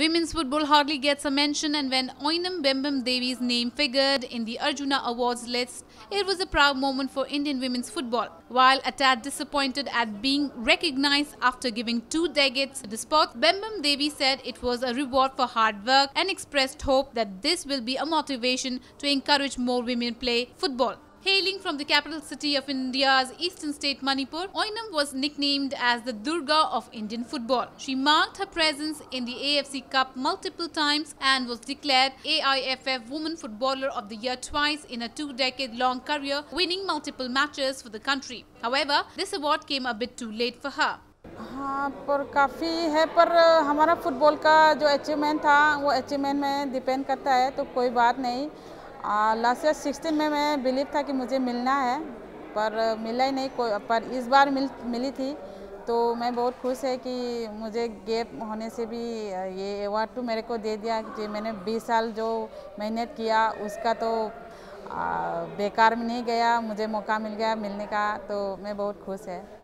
Women's football hardly gets a mention, and when Oinam Bembem Devi's name figured in the Arjuna Awards list, it was a proud moment for Indian women's football. While a tad disappointed at being recognized after giving 2 decades to the sport, Bembem Devi said it was a reward for hard work and expressed hope that this will be a motivation to encourage more women play football. Hailing from the capital city of India's eastern state Manipur, Oinam was nicknamed as the Durga of Indian football. She marked her presence in the AFC Cup multiple times and was declared AIFF Women Footballer of the Year twice in a 2-decade-long career, winning multiple matches for the country. However, this award came a bit too late for her. हाँ, पर काफ़ी है, पर हमारा football का जो achievement था वो अचीवमेंट में डिपेंड करता है, तो कोई बात नहीं। लास्ट ईयर 16 में मैं बिलीव था कि मुझे मिलना है, पर मिला ही नहीं, पर इस बार मिली थी, तो मैं बहुत खुश है कि मुझे गैप होने से भी ये अवार्ड तो मेरे को दे दिया कि मैंने 20 साल जो मेहनत किया उसका तो बेकार में नहीं गया, मुझे मौका मिल गया मिलने का, तो मैं बहुत खुश है।